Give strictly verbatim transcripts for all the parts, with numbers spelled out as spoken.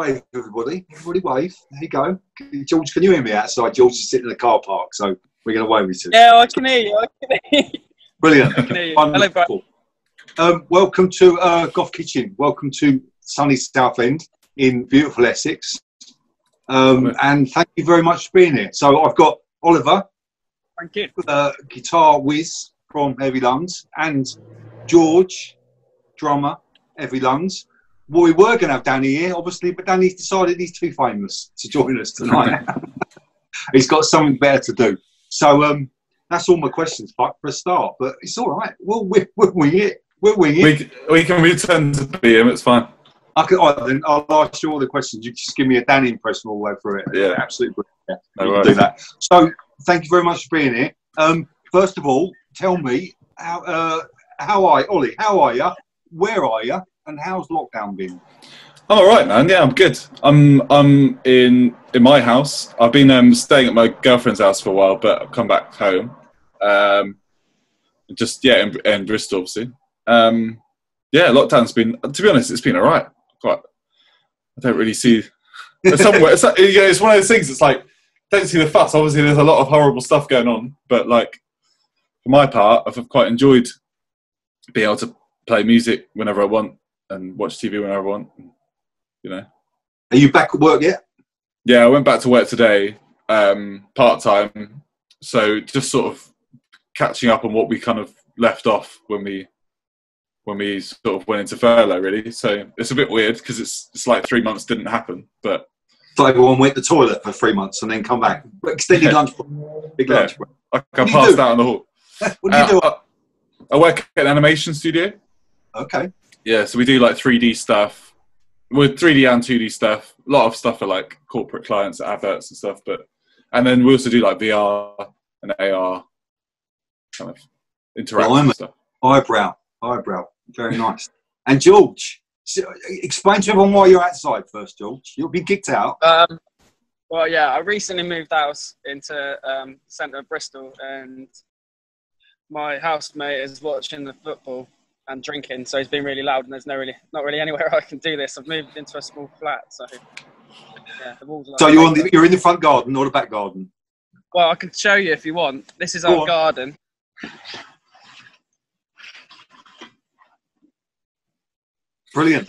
wave, everybody. Everybody wave. There you go. George, can you hear me outside? George is sitting in the car park, so we're going to wave with you. Yeah, I can hear you. I can hear you. Brilliant. I can hear you. Hello, Brian. Um, welcome to uh, Goth Kitchen. Welcome to sunny South End in beautiful Essex. Um, and thank you very much for being here. So I've got Oliver, thank you. Uh, guitar whiz from Heavy Lungs, and George, drummer, Heavy Lungs. Well, we were going to have Danny here, obviously, but Danny's decided he's too famous to join us tonight. He's got something better to do. So um, that's all my questions, Buck, for a start. But it's all right. We'll wing we'll, we'll it. We'll wing it. We, we can return to B M. It's fine. I can, oh, then I'll ask you all the questions. You just give me a Danny impression all the way through it. Yeah, absolutely. Yeah, no you can do that. So, thank you very much for being here. Um, first of all, tell me how uh, how are you, Ollie? How are you? Where are you? And how's lockdown been? I'm all right, man. Yeah, I'm good. I'm I'm in in my house. I've been um, staying at my girlfriend's house for a while, but I've come back home. Um, just yeah, in, in Bristol, obviously. Um, yeah, lockdown's been. To be honest, it's been all right. Quite, I don't really see. It's somewhere. It's, like, you know, it's one of those things. It's like don't see the fuss. Obviously, there's a lot of horrible stuff going on, but like for my part, I've quite enjoyed being able to play music whenever I want and watch T V whenever I want. You know. Are you back at work yet? Yeah, I went back to work today, um, part time. So just sort of catching up on what we kind of left off when we. when we sort of went into furlough, really. So it's a bit weird because it's, it's like three months didn't happen, but... It's like everyone went to the toilet for three months and then come back. Extended yeah. lunch break. Big yeah. lunch break. I, I passed out in the hall. What do you uh, do? I, I work at an animation studio. Okay. Yeah, so we do like three D stuff. We're three D and two D stuff. A lot of stuff for like corporate clients, adverts and stuff, but... And then we also do like V R and A R kind of interactive well, stuff. Eyebrow. Eyebrow, very nice. And George, explain to everyone why you're outside first, George. You'll be kicked out. Um, well, yeah, I recently moved house into um, the centre of Bristol, and my housemate is watching the football and drinking, so he's been really loud, and there's no really, not really anywhere I can do this. I've moved into a small flat, so yeah, the walls are so you're on the, you're in the front garden, not the back garden. Well, I can show you if you want. This is Go our on. garden. Brilliant.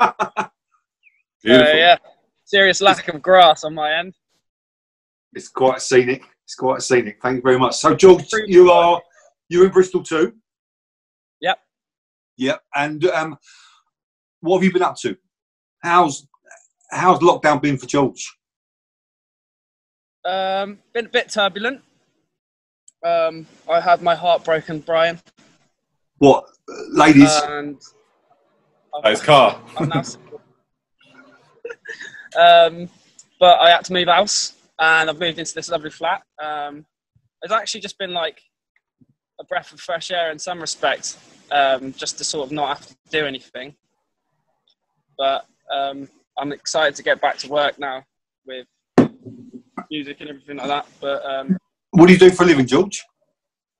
uh, yeah, serious lack of grass on my end. It's quite scenic. It's quite scenic. Thank you very much. So, George, you are you in Bristol too? Yep. Yep. And um, what have you been up to? How's how's lockdown been for George? Um, been a bit turbulent. Um, I had my heart broken, Brian. What, ladies? And Nice car. I'm now single. um, but I had to move house, and I've moved into this lovely flat. Um, it's actually just been like a breath of fresh air in some respect, um, just to sort of not have to do anything. But um, I'm excited to get back to work now with music and everything like that. But um, what do you do for a living, George?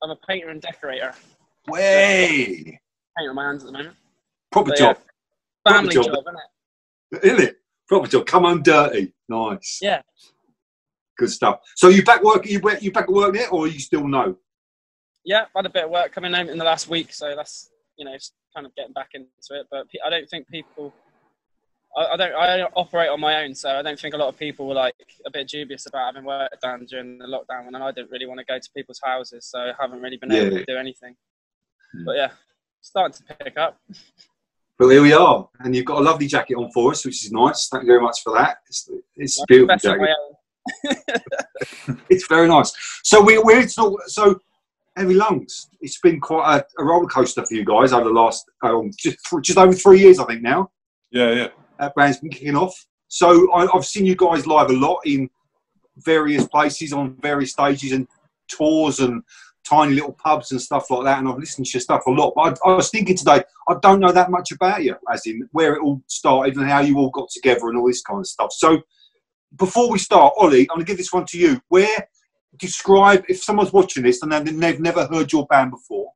I'm a painter and decorator. Way. Painting with my hands at the moment. Proper so, job. Yeah. Family Proper job, job, isn't it? Isn't it? Proper job. Come home dirty. Nice. Yeah. Good stuff. So you back work? You you back at work there, or you still know? Yeah, I've had a bit of work coming home in the last week, so that's you know kind of getting back into it. But I don't think people. I, I don't. I don't operate on my own, so I don't think a lot of people were like a bit dubious about having work done during the lockdown, and I didn't really want to go to people's houses, so I haven't really been able yeah. to do anything. Yeah. But yeah, starting to pick up. But here we are, and you've got a lovely jacket on for us, which is nice. Thank you very much for that. It's, it's a beautiful jacket. It's very nice. So we, we're so, so Heavy Lungs. It's been quite a, a roller coaster for you guys over the last um, just, just over three years, I think now. Yeah, yeah. That band's been kicking off. So I, I've seen you guys live a lot in various places on various stages and tours and. Tiny little pubs and stuff like that, and I've listened to your stuff a lot. But I, I was thinking today, I don't know that much about you, as in where it all started and how you all got together and all this kind of stuff. So before we start, Ollie, I'm going to give this one to you. Where, describe, if someone's watching this and they've never heard your band before,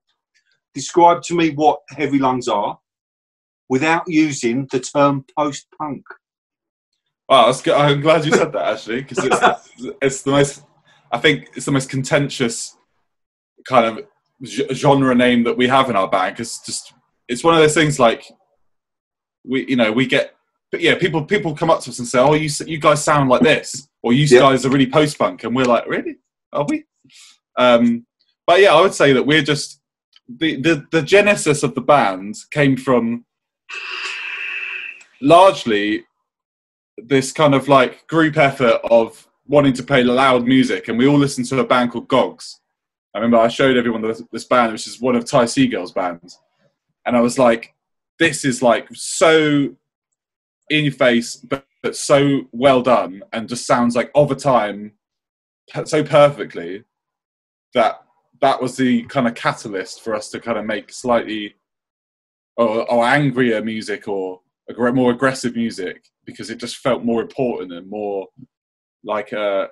describe to me what Heavy Lungs are without using the term post-punk. Well, I'm glad you said that, actually, because it's, it's the most, I think it's the most contentious kind of genre name that we have in our band. It's just, it's one of those things like, we, you know, we get, but yeah, people people come up to us and say, oh, you you guys sound like this, or you yeah. guys are really post-punk, and we're like, really? Are we? Um, but yeah, I would say that we're just, the, the, the genesis of the band came from largely this kind of like group effort of wanting to play loud music, and we all listened to a band called Gogs. I remember I showed everyone this, this band, which is one of Ty Segall's bands, and I was like, this is like so in your face, but, but so well done, and just sounds like over time so perfectly that that was the kind of catalyst for us to kind of make slightly or, or angrier music or more aggressive music, because it just felt more important and more like a,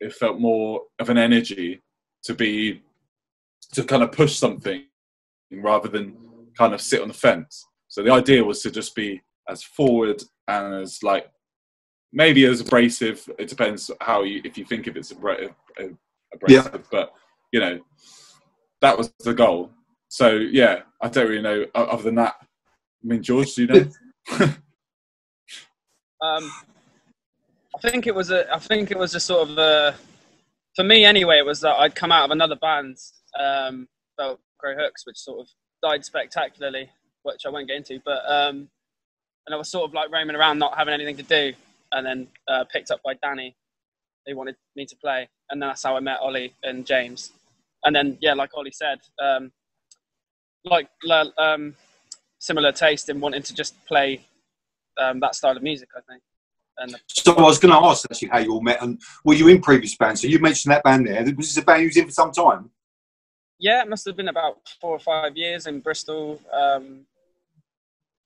it felt more of an energy to be, to kind of push something rather than kind of sit on the fence. So the idea was to just be as forward and as like, maybe as abrasive, it depends how you, if you think if it's abrasive, yeah. but you know, that was the goal. So yeah, I don't really know other than that. I mean, George, do you know? um, I think it was a. I think it was a sort of a. For me, anyway, it was that I'd come out of another band, um, about Crow Hooks, which sort of died spectacularly, which I won't get into. But um, and I was sort of like roaming around, not having anything to do, and then uh, picked up by Danny, who wanted me to play, and then that's how I met Ollie and James, and then yeah, like Ollie said, um, like um. similar taste in wanting to just play um, that style of music, I think. And so I was going to ask actually how you all met, and were you in previous bands? So you mentioned that band there. Was this a band you was in for some time? Yeah, it must have been about four or five years in Bristol. Um,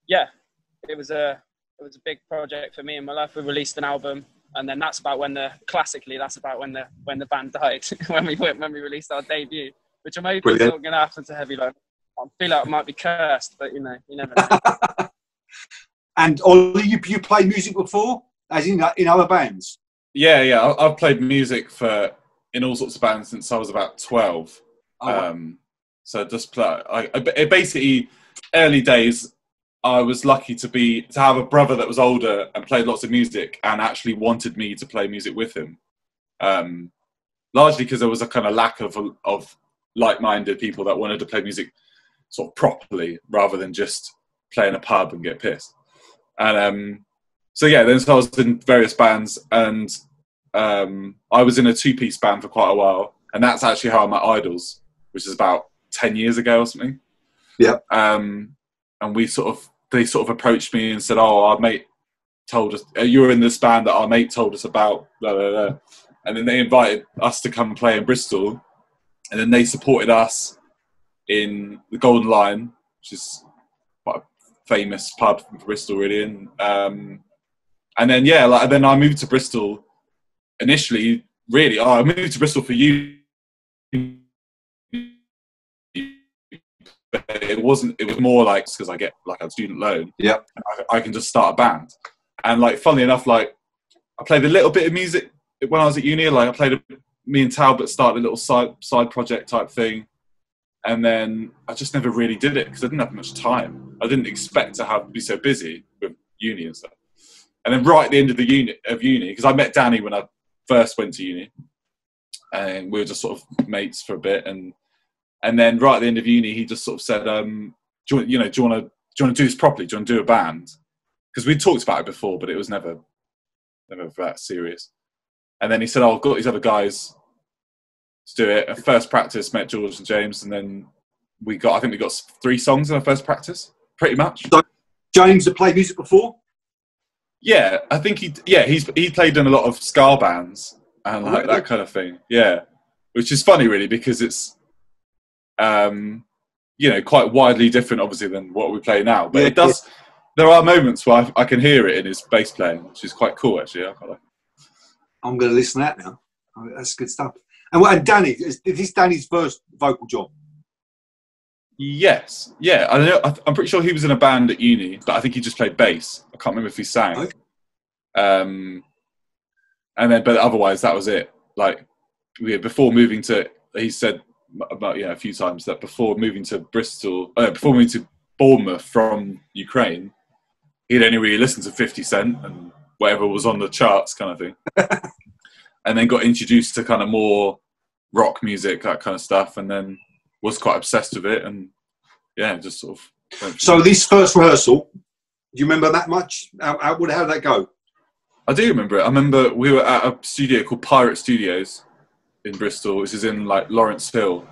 yeah, it was a it was a big project for me in my life. We released an album, and then that's about when the classically that's about when the when the band died when we went, when we released our debut, which I'm hoping is not going to happen to Heavy Lungs. I feel like I might be cursed, but you know, you never know. And Ollie, you, you played music before, as in in other bands? Yeah, yeah, I've played music for in all sorts of bands since I was about twelve. Oh, wow. Um, so just play. I, I basically early days, I was lucky to be to have a brother that was older and played lots of music, and actually wanted me to play music with him. Um, largely because there was a kind of lack of of like-minded people that wanted to play music sort of properly, rather than just play in a pub and get pissed. And um, so yeah, then so I was in various bands, and um, I was in a two-piece band for quite a while, and that's actually how I met IDLES, which is about ten years ago or something. Yeah. Um, and we sort of they sort of approached me and said, "Oh, our mate told us you were in this band that our mate told us about." Blah, blah, blah. And then they invited us to come play in Bristol, and then they supported us in the Golden Lion, which is quite a famous pub in Bristol, really. And, um, and then, yeah, like, then I moved to Bristol initially, really. Oh, I moved to Bristol for you. But it wasn't, it was more like, because I get like a student loan. Yeah. I, I can just start a band. And like, funnily enough, like I played a little bit of music when I was at uni. Like I played, a, me and Talbot started a little side, side project type thing. And then I just never really did it because I didn't have much time. I didn't expect to have be so busy with uni and stuff. And then right at the end of the uni, of uni, because I met Danny when I first went to uni, and we were just sort of mates for a bit. And and then right at the end of uni, he just sort of said, um, do you, you know, do you want to do you want to do this properly? Do you want to do a band? Because we talked about it before, but it was never never that serious. And then he said, oh, I've got these other guys to do it. At first practice, met George and James, and then we got, I think we got three songs in our first practice, pretty much. So James had played music before? Yeah, I think he, yeah, he's, he played in a lot of ska bands and like really? That kind of thing. Yeah. Which is funny really, because it's, um, you know, quite widely different obviously than what we play now, but yeah, it does, yeah. There are moments where I, I can hear it in his bass playing, which is quite cool actually. I quite like it. I'm going to listen to that now. That's good stuff. And Danny, is this Danny's first vocal job? Yes, yeah. I know, I'm pretty sure he was in a band at uni, but I think he just played bass. I can't remember if he sang. Okay. Um, and then, but otherwise, that was it. Like, we, before moving to, he said about, yeah, a few times that before moving to Bristol, uh, before moving to Bournemouth from Ukraine, he'd only really listened to fifty cent and whatever was on the charts kind of thing. And then got introduced to kind of more rock music, that kind of stuff, and then was quite obsessed with it. And yeah, just sort of. So this first rehearsal, do you remember that much? How, how, how did that go? I do remember it. I remember we were at a studio called Pirate Studios in Bristol, which is in like Lawrence Hill.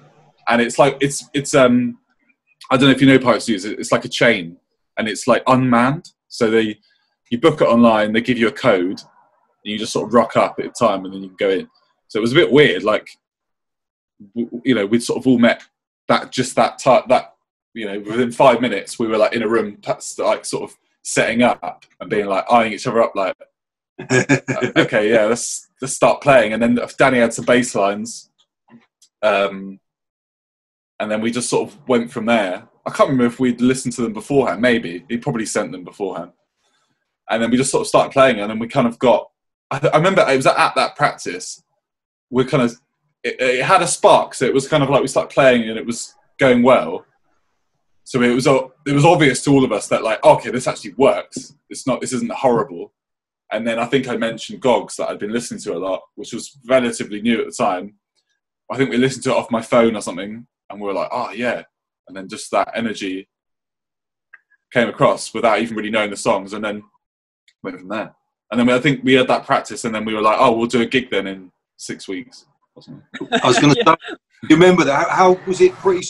And it's like, it's, it's um, I don't know if you know Pirate Studios, it's like a chain and it's like unmanned. So they, you book it online, they give you a code. You just sort of rock up at a time and then you can go in. So it was a bit weird, like, w you know, we'd sort of all met that, just that type, that, you know, within five minutes, we were like in a room, like sort of setting up and being like, eyeing each other up, like, okay, yeah, let's, let's start playing. And then Danny had some bass lines. Um, and then we just sort of went from there. I can't remember if we'd listened to them beforehand, maybe. He probably sent them beforehand. And then we just sort of started playing and then we kind of got, I remember it was at that practice. We kind of it, it had a spark, so it was kind of like we started playing and it was going well. So it was it was obvious to all of us that like, okay, this actually works. It's not this isn't horrible. And then I think I mentioned Gogs that I'd been listening to a lot, which was relatively new at the time. I think we listened to it off my phone or something, and we were like, oh yeah. And then just that energy came across without even really knowing the songs, and then went from there. And then we, I think we had that practice, and then we were like, "Oh, we'll do a gig then in six weeks." Or something. I was going to yeah. say, you remember that? How, how was it? Pretty,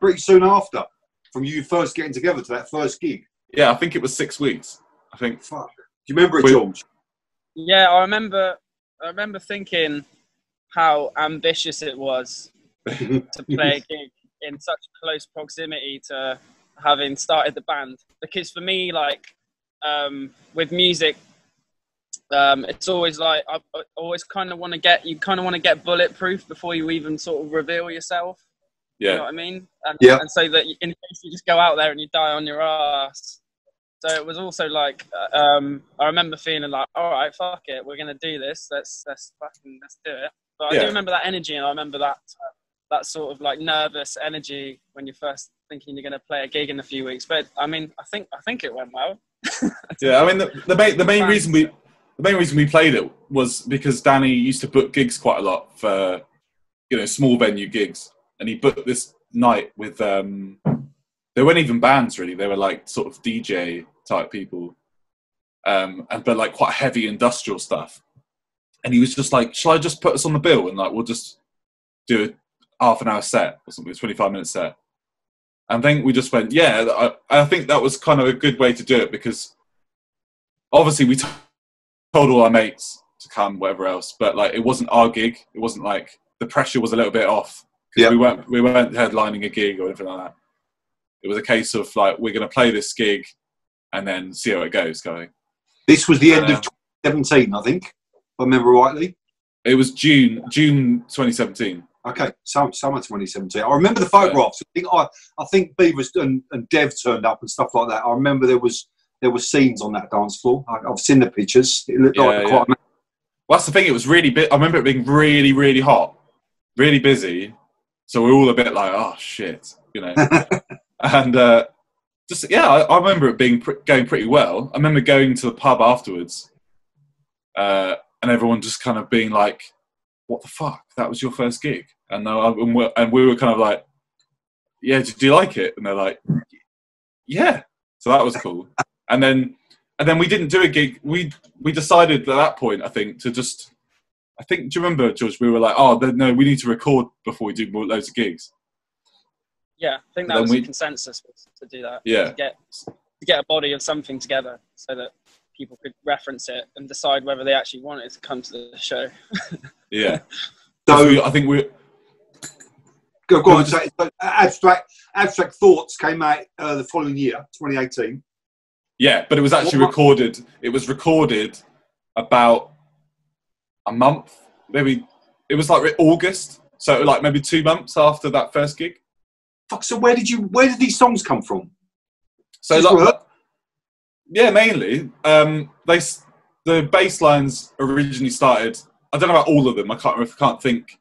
pretty soon after, from you first getting together to that first gig. Yeah, I think it was six weeks. I think. Fuck. Do you remember it, we, George? Yeah, I remember. I remember thinking how ambitious it was to play a gig in such close proximity to having started the band. Because for me, like um, with music. Um, it's always like, I, I always kind of want to get, you kind of want to get bulletproof before you even sort of reveal yourself. Yeah. You know what I mean? And, yeah. and so that you, in case you just go out there and you die on your ass. So it was also like, um, I remember feeling like, all right, fuck it. We're going to do this. Let's, let's fucking, let's do it. But yeah. I do remember that energy. And I remember that, uh, that sort of like nervous energy when you're first thinking you're going to play a gig in a few weeks. But I mean, I think, I think it went well. Yeah. I mean, the, the main, the main reason we, The main reason we played it was because Danny used to book gigs quite a lot for, you know, small venue gigs. And he booked this night with, um, they weren't even bands really. They were like sort of D J type people. Um, and but like quite heavy industrial stuff. And he was just like, shall I just put us on the bill? And like, we'll just do a half an hour set or something, a twenty-five minute set. And then we just went, yeah, I, I think that was kind of a good way to do it because obviously we told all our mates to come, whatever else, but like it wasn't our gig. It wasn't like the pressure was a little bit off. Yeah, we weren't we weren't headlining a gig or anything like that. It was a case of like we're going to play this gig and then see how it goes. Going. This was the and, end uh, of twenty seventeen, I think, if I remember rightly. It was June June twenty seventeen. Okay, summer summer twenty seventeen. I remember the photographs. Yeah. I think I, I think Beavers and, and Dev turned up and stuff like that. I remember there was. There were scenes on that dance floor. I've seen the pictures. It looked yeah, like quite. Yeah. Well, that's the thing. It was really. I remember it being really, really hot, really busy. So we we're all a bit like, oh shit, you know. and uh, just yeah, I, I remember it being pr going pretty well. I remember going to the pub afterwards, uh, and everyone just kind of being like, "What the fuck? That was your first gig?" And I, and, we're, and we were kind of like, "Yeah, did you like it?" And they're like, "Yeah." So that was cool. And then, and then we didn't do a gig. We we decided at that point, I think, to just. I think. Do you remember, George? We were like, "Oh, no, we need to record before we do more loads of gigs." Yeah, I think that was the consensus to do that. Yeah, to get to get a body of something together so that people could reference it and decide whether they actually wanted to come to the show. Yeah. So I think we. Go, go on. So, so abstract abstract thoughts came out uh, the following year, twenty eighteen. Yeah, but it was actually recorded. It was recorded about a month, maybe. It was like August, so like maybe two months after that first gig. Fuck. So where did you? Where did these songs come from? So like, yeah, mainly um, they the bass lines originally started, I don't know about all of them, I can't remember, I can't think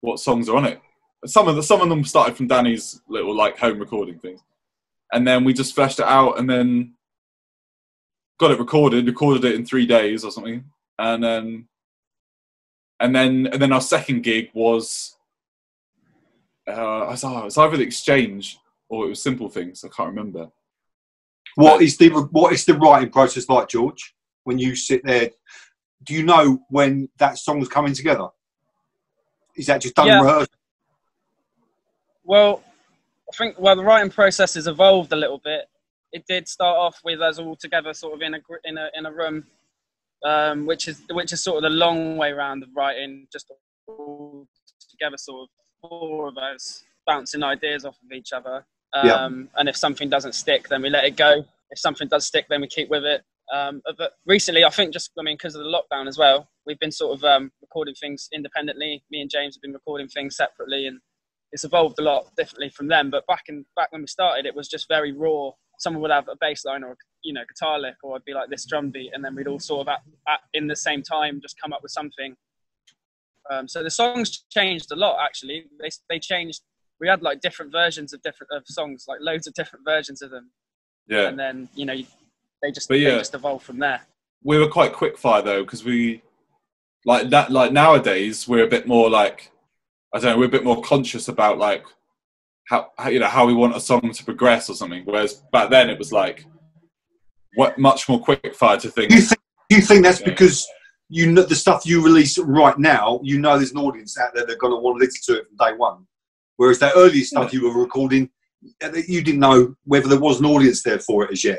what songs are on it. Some of the, some of them started from Danny's little like home recording things. And then we just fleshed it out and then got it recorded, recorded it in three days or something. And then, and then, and then our second gig was, uh, I saw, it was either The Exchange or it was Simple Things. I can't remember. What is the, what is the writing process like, George, when you sit there? Do you know when that song's coming together? Is that just done yeah. rehearsal? Well, I think, well, the writing process has evolved a little bit. It did start off with us all together sort of in a, in a, in a room, um, which is, which is sort of the long way round of writing, just all together, sort of four of us bouncing ideas off of each other. Um, yeah. And if something doesn't stick, then we let it go. If something does stick, then we keep with it. Um, but recently, I think just, I mean, because of the lockdown as well, we've been sort of um, recording things independently. Me and James have been recording things separately, and it's evolved a lot differently from them. But back in, back when we started, it was just very raw. Someone would have a bass line or, you know, guitar lick, or I'd be like this drum beat, and then we'd all sort of at, at, in the same time just come up with something. Um, so the songs changed a lot, actually. They, they changed. We had like different versions of different of songs, like loads of different versions of them. Yeah. And then, you know, you, they just yeah, they just evolved from there. We were quite quick fire though, because we like that. Like nowadays, we're a bit more like, I don't know, we're a bit more conscious about like how, how you know how we want a song to progress or something. Whereas back then, it was like what much more quick fire to things. Do you think, do you think that's you know? because you know the stuff you release right now, you know, there's an audience out there that are going to want to listen to it from day one. Whereas that early stuff you were recording, you didn't know whether there was an audience there for it as yet.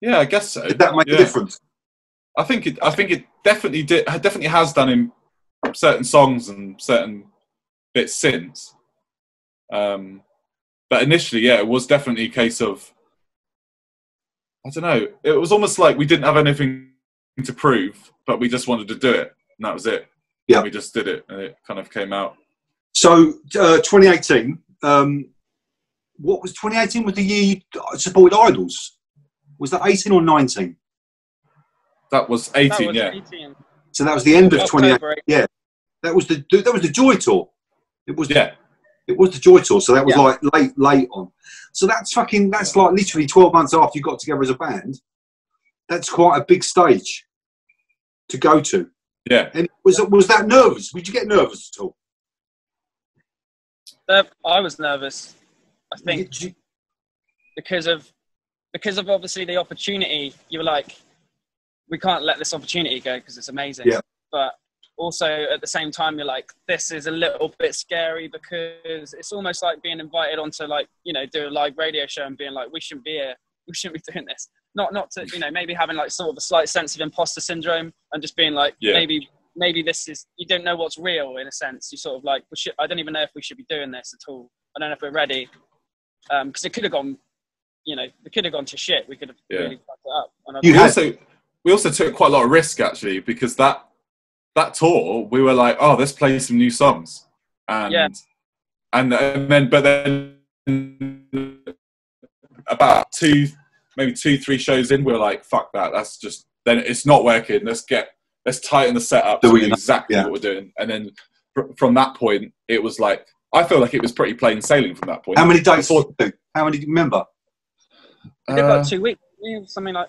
Yeah, I guess so. Did that make yeah. a difference? I think it. I think it definitely did. Definitely has done in certain songs and certain bits since. Um, but initially, yeah, it was definitely a case of, I don't know. It was almost like we didn't have anything to prove, but we just wanted to do it, and that was it. Yeah, and we just did it, and it kind of came out. So uh, twenty eighteen, um, what was twenty eighteen was the year you supported IDLES? Was that eighteen or nineteen? That was eighteen, that was yeah. eighteen. So that was the end of twenty eighteen. Yeah, that was the that was the Joy Tour. It was yeah, it was the Joy Tour. So that was yeah. like late late on. So that's fucking that's like literally twelve months after you got together as a band. That's quite a big stage to go to. Yeah, and was yeah. was that nervous? Did you get nervous at all? I was nervous, I think, because of because of obviously the opportunity. You were like, we can't let this opportunity go because it's amazing. Yeah. But also at the same time, you're like, this is a little bit scary because it's almost like being invited onto like, you know, do a live radio show and being like, we shouldn't be here, we shouldn't be doing this. Not not to, you know, maybe having like sort of a slight sense of imposter syndrome and just being like, yeah. maybe. Maybe this is, you don't know what's real in a sense. You sort of like, well, shit, I don't even know if we should be doing this at all. I don't know if we're ready. Um, because it could have gone, you know, it could have gone to shit. We could have yeah. really fucked it up. And you also, we also took quite a lot of risk actually, because that, that tour, we were like, oh, let's play some new songs. And, yeah. and, and then, but then about two, maybe two, three shows in, we were like, fuck that. That's just, then it's not working. Let's get, Let's tighten the setup to exactly yeah. what we're doing. And then from that point, it was like, I feel like it was pretty plain sailing from that point. How many days? How many do you remember? We did uh, about two weeks, something like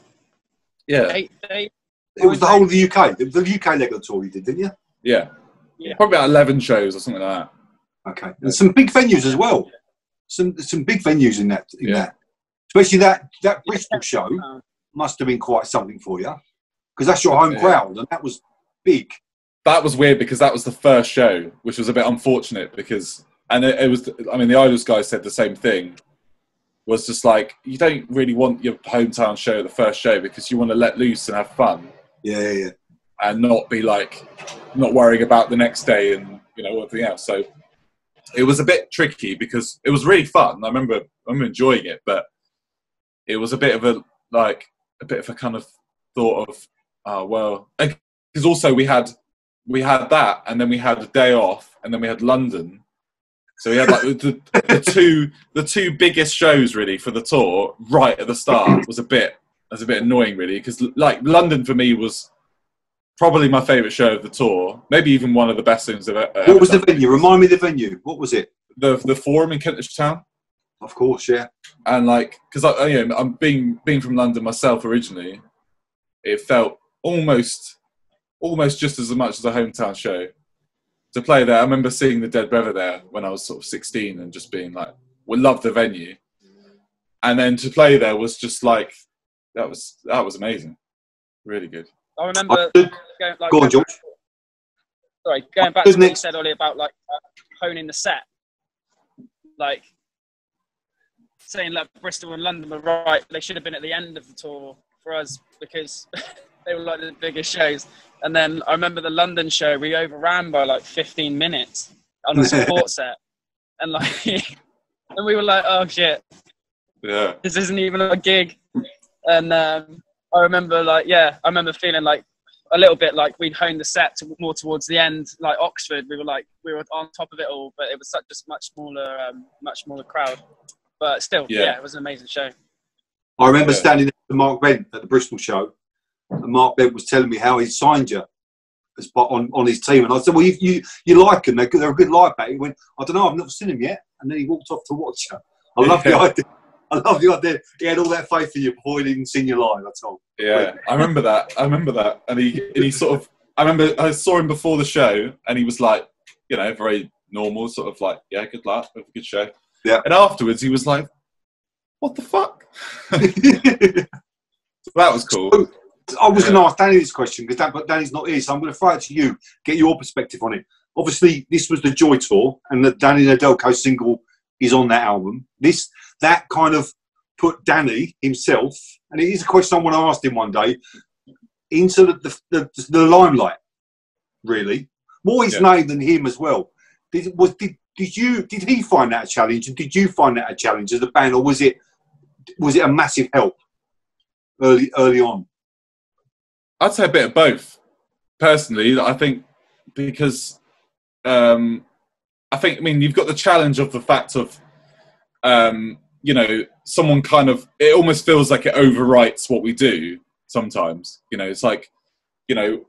yeah. eight days. It was the whole of the U K. It was the U K leg of the tour you did, didn't you? Yeah. yeah. Probably about eleven shows or something like that. Okay. And some big venues as well. Some some big venues in that. In yeah. that. Especially that, that Bristol yeah. show must have been quite something for you. Because that's your home yeah. crowd, and that was big. That was weird because that was the first show, which was a bit unfortunate because, and it, it was, I mean, the IDLES guys said the same thing, was just like, you don't really want your hometown show at the first show because you want to let loose and have fun. Yeah, yeah, yeah. And not be like, not worrying about the next day and, you know, everything else. So it was a bit tricky because it was really fun. I remember, I remember enjoying it, but it was a bit of a, like, a bit of a kind of thought of, oh, well, because also we had we had that, and then we had a day off, and then we had London. So we had like the, the two the two biggest shows really for the tour right at the start. Was a bit That's a bit annoying, really, because like London for me was probably my favourite show of the tour. Maybe even one of the best things I've ever done. What was the venue? Remind me of the venue. What was it? The the Forum in Kentish Town. Of course, yeah. And like, because I, you know, I'm being being from London myself originally, it felt almost almost just as much as a hometown show to play there. I remember seeing the Dead Brother there when I was sort of sixteen and just being like, we love the venue. And then to play there was just like, that was that was amazing, really good. I remember going, like, go on, George. Sorry, going back to what you said earlier about like uh, honing the set, like saying like Bristol and London were right. They should have been at the end of the tour for us because they were like the biggest shows. And then I remember the London show we overran by like fifteen minutes on the support set, and like and we were like, oh shit. Yeah. This isn't even a gig. And um, I remember, like, yeah, I remember feeling like a little bit like we'd honed the set to more towards the end, like Oxford. We were like, we were on top of it all, but it was such a much smaller, um, much smaller crowd. But still, yeah. yeah, it was an amazing show. I remember standing next to Mark Bent at the Bristol show, and Mark Bent was telling me how he signed you as on on his team, and I said, well, you you, you like them? They're, they're a good live back. He went, I don't know, I've never seen him yet, and then he walked off to watch you. I love the idea. I love the idea. He had all that faith in you before he'd even seen you live. That's all. Yeah, I remember that. I remember that. And he, and he sort of, I remember I saw him before the show and he was like, you know, very normal, sort of like, yeah, good luck, have a good show. Yeah. And afterwards he was like, what the fuck? So that was cool. So, I was yeah. going to ask Danny this question because Dan, Danny's not here, so I'm going to throw it to you, get your perspective on it. Obviously, this was the Joy Tour and the Danny Nedelko single is on that album. This that kind of put Danny himself, and it is a question I want to ask him one day, into the the, the, the limelight. Really, more his yeah. name than him as well. Did was did, did you did he find that a challenge, and did you find that a challenge as a band, or was it was it a massive help early early on? I'd say a bit of both. Personally, I think because. Um, I think, I mean, you've got the challenge of the fact of, um, you know, someone kind of, it almost feels like it overwrites what we do sometimes. You know, it's like, you know,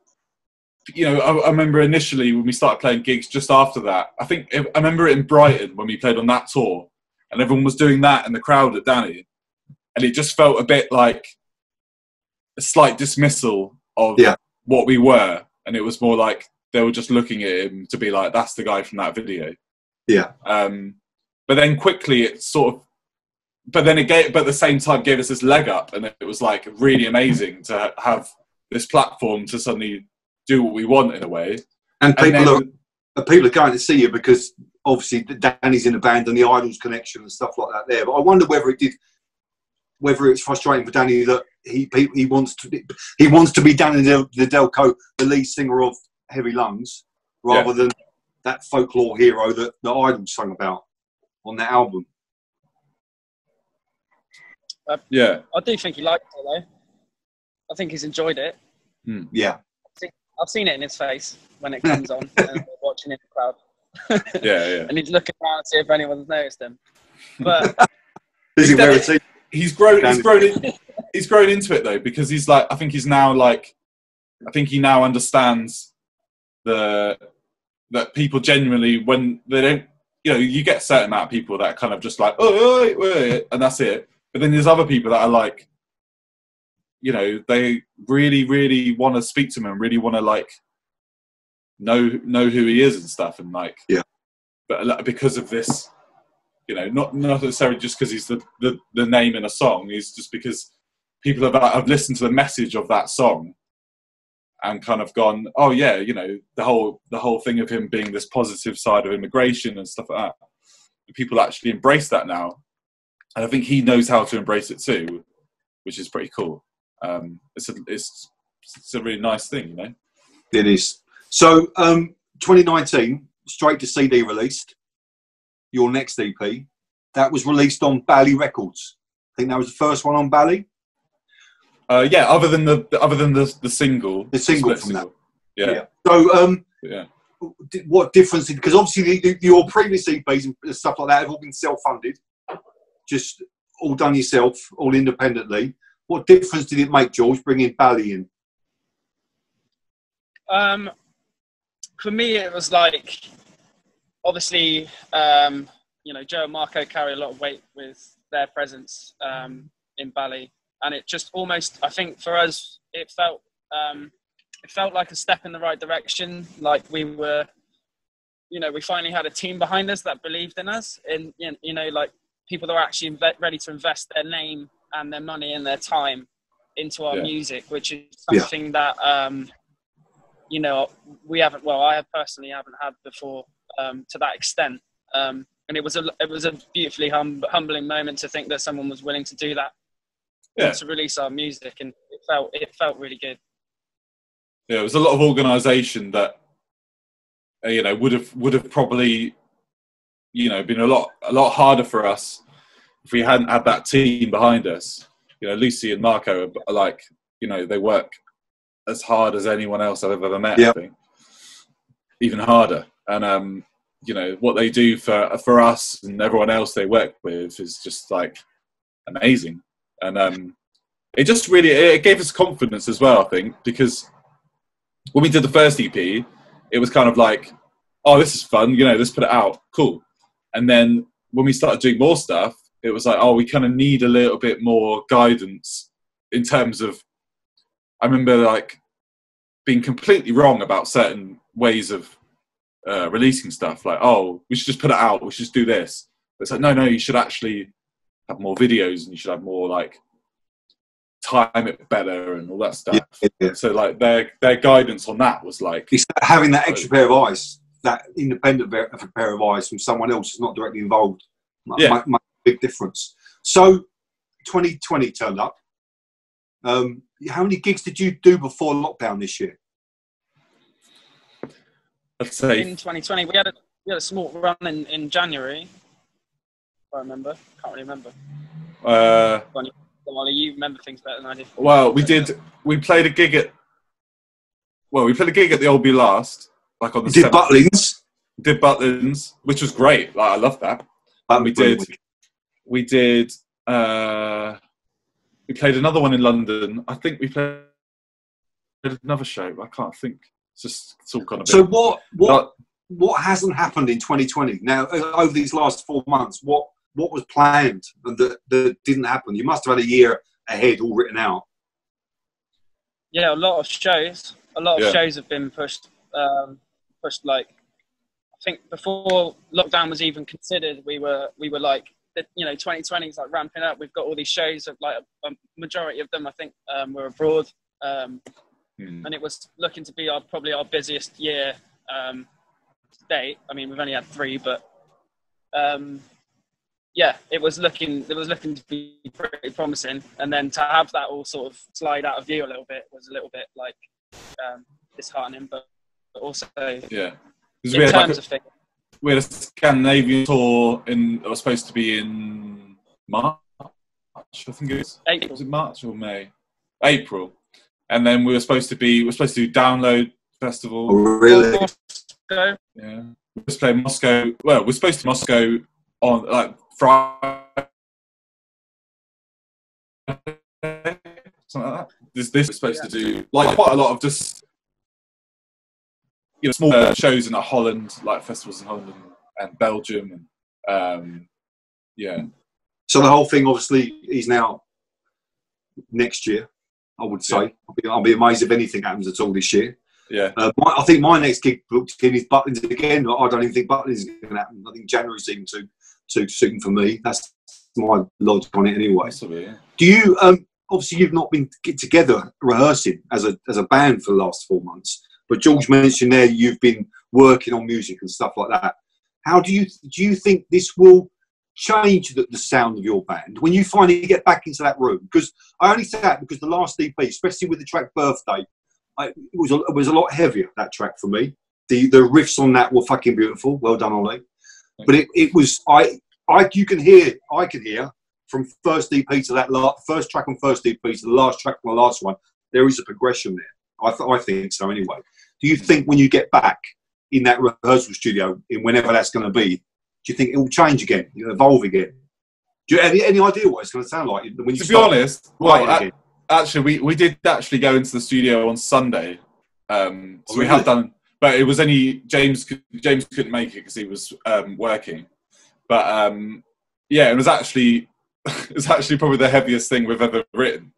you know, I, I remember initially when we started playing gigs just after that, I think, it, I remember it in Brighton when we played on that tour and everyone was doing that in the crowd at Danny. And it just felt a bit like a slight dismissal of yeah. what we were. And it was more like, they were just looking at him to be like, that's the guy from that video. Yeah. Um, but then quickly it sort of, but then it gave, but at the same time gave us this leg up, and it was like really amazing to have this platform to suddenly do what we want in a way. And, and people then, are people are going to see you because obviously Danny's in the band and the Idols connection and stuff like that there. But I wonder whether it did, whether it's frustrating for Danny that he he wants to be, he wants to be Danny Nedelko, the lead singer of Heavy Lungs, rather yeah. than that folklore hero that the Idols sung about on that album. Uh, yeah, I do think he liked it though. I think he's enjoyed it. Mm, yeah, I've seen, I've seen it in his face when it comes on, and we're watching in the crowd. yeah, yeah. And he's looking around to see if anyone's noticed him. But is he wearing a t- he's grown. He's grown. In, he's grown into it though, because he's like. I think he's now like. I think he now understands. The that people genuinely, when they don't, you know, you get a certain amount of people that are kind of just like, oh, wait, and that's it. But then there's other people that are like, you know, they really, really want to speak to him and really want to like know know who he is and stuff, and like, yeah. But because of this, you know, not not necessarily just because he's the, the the name in a song, it's just because people have have listened to the message of that song. And kind of gone, oh yeah, you know, the whole the whole thing of him being this positive side of immigration and stuff like that. People actually embrace that now, and I think he knows how to embrace it too, which is pretty cool. Um, it's a it's it's a really nice thing, you know. It is. So, um, twenty nineteen, straight to C D released. Your next E P that was released on Bali Records. I think that was the first one on Bali. Uh, yeah, other than the other than the the single, the single from single. that. Yeah. yeah. So, um, yeah. What difference? Because obviously, the, the, your previous E Ps and stuff like that have all been self-funded, just all done yourself, all independently. What difference did it make, George, bringing Bali in? Um, for me, it was like, obviously, um, you know, Joe and Marco carry a lot of weight with their presence um, in Bali. And it just almost, I think for us, it felt, um, it felt like a step in the right direction. Like we were, you know, we finally had a team behind us that believed in us. And, you know, like people that were actually ready to invest their name and their money and their time into our yeah. music, which is something yeah. that, um, you know, we haven't, well, I personally haven't had before um, to that extent. Um, and it was a, it was a beautifully hum humbling moment to think that someone was willing to do that. Yeah. To release our music, and it felt it felt really good. Yeah, it was a lot of organisation that uh, you know would have would have probably you know been a lot a lot harder for us if we hadn't had that team behind us. You know, Lucy and Marco are like you know they work as hard as anyone else I've ever met. Yeah. I think even harder, and um, you know what they do for for us and everyone else they work with is just like amazing. And um, it just really, it gave us confidence as well, I think, because when we did the first E P, it was kind of like, oh, this is fun, you know, let's put it out, cool. And then when we started doing more stuff, it was like, oh, we kind of need a little bit more guidance in terms of, I remember like being completely wrong about certain ways of uh, releasing stuff, like, oh, we should just put it out, we should just do this. But it's like, no, no, you should actually have more videos and you should have more like time it better and all that stuff. Yeah, yeah. So like their their guidance on that was like it's having that extra pair of eyes, that independent pair of eyes from someone else who's not directly involved. Yeah. Makes a big difference. So twenty twenty turned up. Um, how many gigs did you do before lockdown this year? I'd say in twenty twenty we had a we had a small run in, in January. I remember. Can't really remember. Uh, well, you remember things better than I did. Well, we did. We played a gig at. Well, we played a gig at the Old Be Last, like on the. Did Butlins. Did Butlins, which was great. Like I love that. And um, we did. We did. Uh, we played another one in London. I think we played another show. I can't think. It's just it's all kind of. So bit, what? What? What hasn't happened in twenty twenty? Now, over these last four months, what? What was planned that, that didn't happen? You must have had a year ahead all written out. Yeah, a lot of shows. A lot of yeah. shows have been pushed. Um, pushed like, I think before lockdown was even considered, we were we were like, you know, twenty twenty is like ramping up. We've got all these shows of like a majority of them, I think, um, were abroad, um, mm. and it was looking to be our probably our busiest year um, to date. I mean, we've only had three, but. Um, Yeah, it was looking it was looking to be pretty promising, and then to have that all sort of slide out of view a little bit was a little bit like um, disheartening, but, but also yeah. In we had terms like a, of things, we had a Scandinavian tour in that was supposed to be in March, I think it was. April. Was it March or May? April, and then we were supposed to be we were supposed to do Download Festival. Oh, really? Moscow. Yeah, we were playing Moscow. Well, we we're supposed to Moscow on like. Friday, something like that. This, this is supposed yeah. to do like quite a lot of just you know small uh, shows in like, Holland, like festivals in Holland and Belgium, and um, yeah. So the whole thing obviously is now next year. I would say yeah. I'll, be, I'll be amazed if anything happens at all this year. Yeah, uh, my, I think my next gig booked in is Butlins again. I don't even think Butlins is going to happen. I think January seemed to. Too soon for me. That's my logic on it, anyway. Yeah. Do you? Um, obviously, you've not been together rehearsing as a as a band for the last four months. But George mentioned there you've been working on music and stuff like that. How do you do? You think this will change the, the sound of your band when you finally get back into that room? Because I only say that because the last E P, especially with the track "Birthday," I, it was a, it was a lot heavier. That track for me, the the riffs on that were fucking beautiful. Well done, Ollie. But it, it was I I you can hear I can hear from first E P to that last first track on first E P to the last track on the last one there is a progression there I th I think so anyway. Do you think when you get back in that rehearsal studio in whenever that's going to be, do you think it will change again, it'll evolve again? Do you have any idea what it's going to sound like? When you to start be honest, well, at, actually, we, we did actually go into the studio on Sunday. Um, so oh, really? we had done, but it was only James, James couldn't make it because he was um, working. But um, yeah, it was actually, it was actually probably the heaviest thing we've ever written,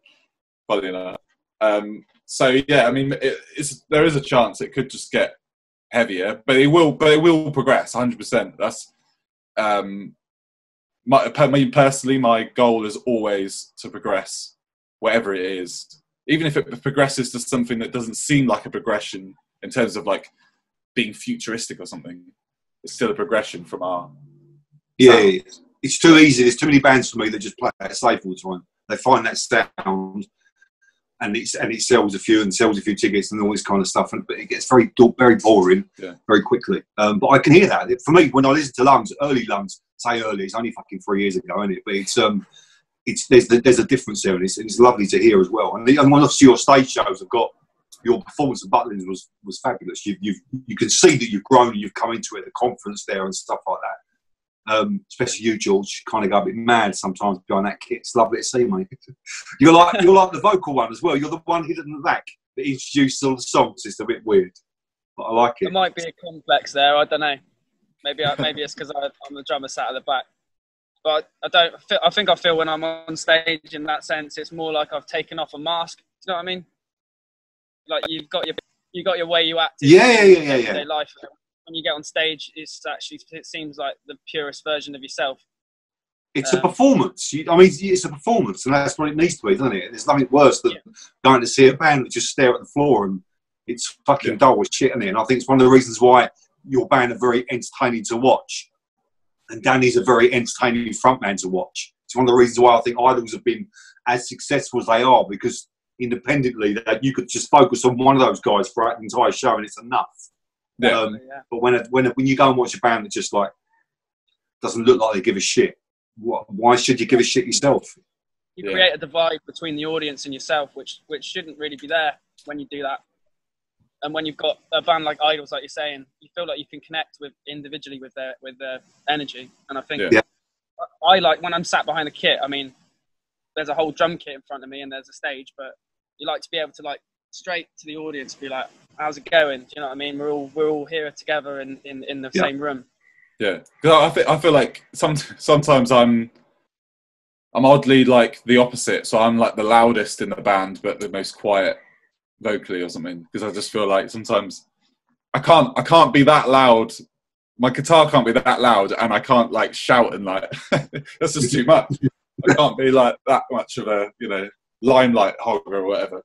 funnily enough. Um, so yeah, I mean, it, it's, there is a chance it could just get heavier, but it will, but it will progress one hundred percent. That's, um, my, me personally, my goal is always to progress whatever it is, even if it progresses to something that doesn't seem like a progression in terms of like being futuristic or something. It's still a progression from our. Yeah, yeah, it's too easy. There's too many bands for me that just play that safe all the time. They find that sound, and it's and it sells a few and sells a few tickets and all this kind of stuff. And but it gets very very boring, yeah. very quickly. Um, but I can hear that. For me, when I listen to Lungs, early Lungs, say early, it's only fucking three years ago, isn't it? But it's um, it's there's the, there's a difference there, and it's, it's lovely to hear as well. And, the, and one of your stage shows, I've got your performance at Butlins was was fabulous. You you you can see that you've grown and you've come into it. The confidence there and stuff like that. Um, especially you, George, kind of go a bit mad sometimes behind that kit. It's lovely to see, mate. You're like you're like the vocal one as well. You're the one hidden in the back that introduced all the songs. It's a bit weird, but I like it. There might be a complex there. I don't know. Maybe I, maybe it's because I'm the drummer sat at the back. But I don't. Feel, I think I feel when I'm on stage in that sense, it's more like I've taken off a mask. Do you know what I mean? Like you've got your you got your way you act. Yeah, in yeah, yeah, yeah, yeah. Life. When you get on stage, it's actually it seems like the purest version of yourself. It's um, a performance. You, I mean, it's a performance, and that's what it needs to be, doesn't it? There's nothing worse than yeah. going to see a band that just stare at the floor and it's fucking yeah. dull as shit, isn't it? And I think it's one of the reasons why your band are very entertaining to watch, and Danny's a very entertaining frontman to watch. It's one of the reasons why I think Idols have been as successful as they are, because independently, that you could just focus on one of those guys for an entire show, and it's enough. Yeah. Um, yeah. But when a, when a, when you go and watch a band that just like doesn't look like they give a shit, what, why should you give a shit yourself? You yeah. create a divide between the audience and yourself, which which shouldn't really be there when you do that. And when you've got a band like Idols, like you're saying, you feel like you can connect with individually with their with their energy. And I think yeah. I, I like when I'm sat behind a kit. I mean, there's a whole drum kit in front of me and there's a stage, but you like to be able to like straight to the audience, be like, how's it going? Do you know what I mean? We're all we're all here together in in, in the yeah. same room. Yeah, because I think I feel like some sometimes I'm I'm oddly like the opposite. So I'm like the loudest in the band, but the most quiet vocally or something. Because I just feel like sometimes I can't I can't be that loud. My guitar can't be that loud, and I can't like shout and like that's just too much. I can't be like that much of a you know limelight hogger or whatever.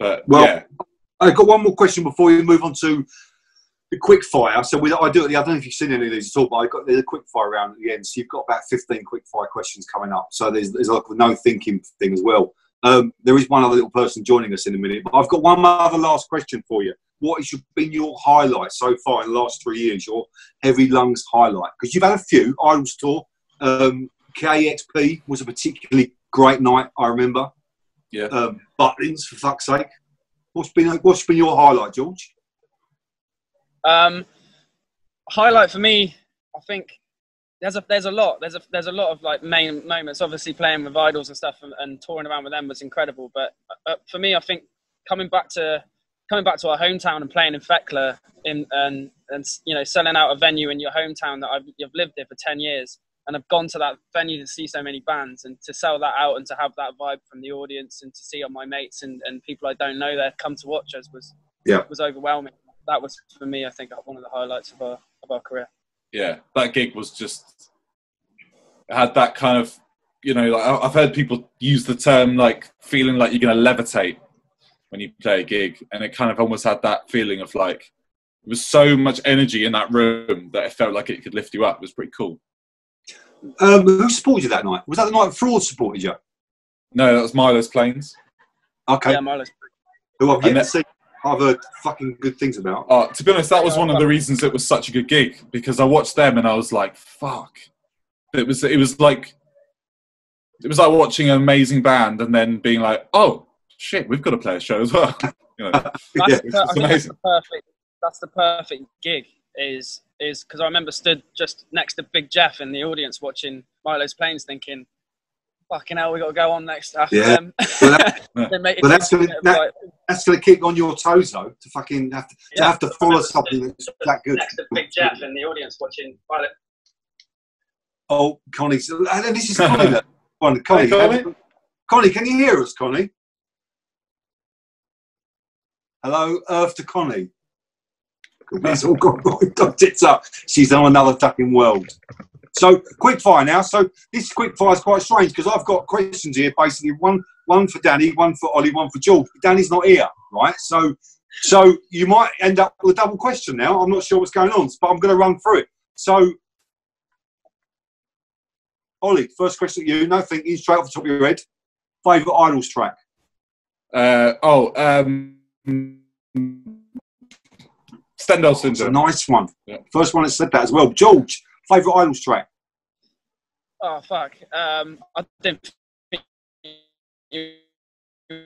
But well, yeah. I've got one more question before we move on to the quick fire. So we, I do. I don't know if you've seen any of these at all, but I got there's a quick fire round at the end. So you've got about fifteen quick fire questions coming up. So there's there's like a no thinking thing as well. Um, there is one other little person joining us in a minute, but I've got one other last question for you. What has been your highlight so far in the last three years? Your Heavy Lungs highlight, because you've had a few. Idols tour, um, K X P was a particularly great night. I remember. Yeah. Um, Butlins, for fuck's sake. What's been what's been your highlight, George? Um, highlight for me, I think there's a there's a lot there's a there's a lot of like main moments. Obviously, playing with Idols and stuff and, and touring around with them was incredible. But uh, for me, I think coming back to coming back to our hometown and playing in Thekla in and and you know selling out a venue in your hometown that I've you've lived there for ten years and I've gone to that venue to see so many bands and to sell that out and to have that vibe from the audience and to see all my mates and, and people I don't know there come to watch us was yeah. was overwhelming. That was, for me, I think, one of the highlights of our, of our career. Yeah, that gig was just, it had that kind of, you know, like I've heard people use the term like feeling like you're going to levitate when you play a gig. And it kind of almost had that feeling of like, there was so much energy in that room that it felt like it could lift you up. It was pretty cool. Um, who supported you that night? Was that the night Fraud supported you? No, that was Milo's Planes. Okay. Yeah, Milo's. Who I've yet to see. I've heard fucking good things about. Uh, to be honest, that was one of the reasons it was such a good gig, because I watched them and I was like, fuck. It was, it was like, it was like watching an amazing band and then being like, oh, shit, we've got to play a show as well. You know, that's, yeah, the, amazing. That's, the perfect, that's the perfect gig, is is because I remember stood just next to Big Jeff in the audience watching Milo's Planes thinking, fucking hell, we got to go on next after yeah. them. Well, that, well that's going that, right. to keep on your toes, though, to fucking have to, yeah, to, have to follow something that's that good. Next to Big Jeff in the audience watching Milo. Oh, Connie. This is Connie. Connie, Connie, hey, Connie. Connie, can you hear us, Connie? Hello, Earth to Connie. Goodness, all got tits up. She's on another fucking world. So, quick fire now. So, this quick fire is quite strange because I've got questions here. Basically, one one for Danny, one for Ollie, one for George. But Danny's not here, right? So, so you might end up with a double question now. I'm not sure what's going on, but I'm going to run through it. So, Ollie, first question to you. No thinking, straight off the top of your head. Favourite Idols track? Uh, oh, um, Stendhal Syndrome. A nice one. Yeah. First one that said that as well. George, favourite Idols track? Oh, fuck. Um, I didn't think you were